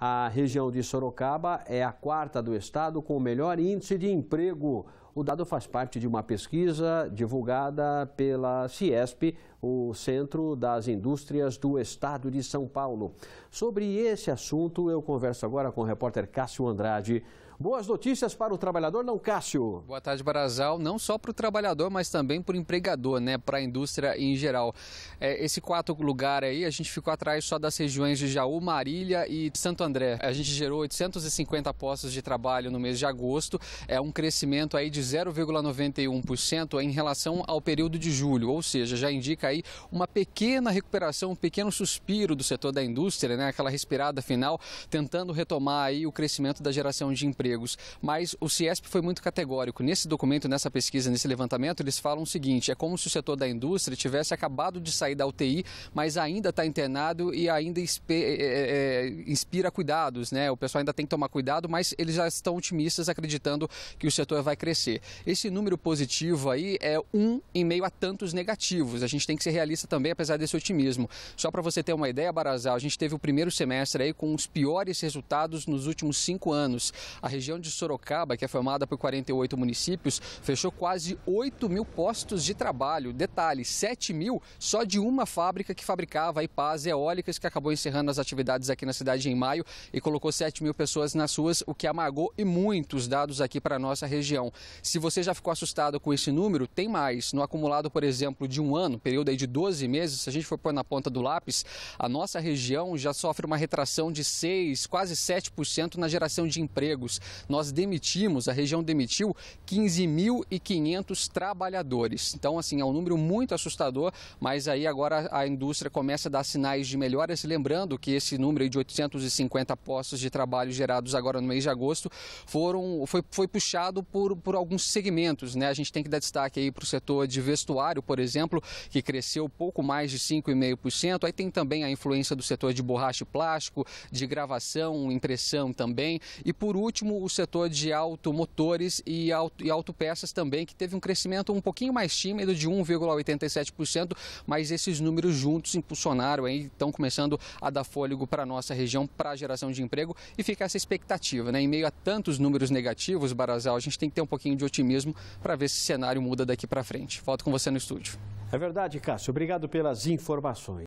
A região de Sorocaba é a quarta do estado com o melhor índice de emprego. O dado faz parte de uma pesquisa divulgada pela CIESP, o Centro das Indústrias do Estado de São Paulo. Sobre esse assunto, eu converso agora com o repórter Cássio Andrade. Boas notícias para o trabalhador, não, Cássio? Boa tarde, Barasal. Não só para o trabalhador, mas também para o empregador, né? Para a indústria em geral. Esse quarto lugar aí, a gente ficou atrás só das regiões de Jaú, Marília e Santo André. A gente gerou 850 postos de trabalho no mês de agosto. É um crescimento aí de 0,91% em relação ao período de julho, ou seja, já indica aí uma pequena recuperação, um pequeno suspiro do setor da indústria, né? Aquela respirada final, tentando retomar aí o crescimento da geração de empregos. Mas o CIESP foi muito categórico. Nesse documento, nessa pesquisa, nesse levantamento, eles falam o seguinte: é como se o setor da indústria tivesse acabado de sair da UTI, mas ainda está internado e ainda inspira cuidados, né? O pessoal ainda tem que tomar cuidado, mas eles já estão otimistas, acreditando que o setor vai crescer. Esse número positivo aí é um em meio a tantos negativos. A gente tem que ser realista também, apesar desse otimismo. Só para você ter uma ideia, Barasal, a gente teve o primeiro semestre aí com os piores resultados nos últimos 5 anos. A região de Sorocaba, que é formada por 48 municípios, fechou quase 8 mil postos de trabalho. Detalhe, 7 mil só de uma fábrica que fabricava aí pás eólicas, que acabou encerrando as atividades aqui na cidade em maio e colocou 7 mil pessoas nas ruas, o que amargou e muitos dados aqui para a nossa região. Se você já ficou assustado com esse número, tem mais. No acumulado, por exemplo, de um ano, período aí de 12 meses, se a gente for pôr na ponta do lápis, a nossa região já sofre uma retração de 6, quase 7% na geração de empregos. Nós demitimos, a região demitiu 15.500 trabalhadores. Então, assim, é um número muito assustador, mas aí agora a indústria começa a dar sinais de melhoras. Lembrando que esse número aí de 850 postos de trabalho gerados agora no mês de agosto foi puxado por alguns segmentos, né? A gente tem que dar destaque aí para o setor de vestuário, por exemplo, que cresceu pouco mais de 5,5%. Aí tem também a influência do setor de borracha e plástico, de gravação, impressão também. E por último, o setor de automotores e autopeças também, que teve um crescimento um pouquinho mais tímido, de 1,87%, mas esses números juntos impulsionaram aí, estão começando a dar fôlego para a nossa região, para a geração de emprego, e fica essa expectativa, né? Em meio a tantos números negativos, Barasal, a gente tem que ter um pouquinho de otimismo para ver se o cenário muda daqui para frente. Volto com você no estúdio. É verdade, Cássio. Obrigado pelas informações.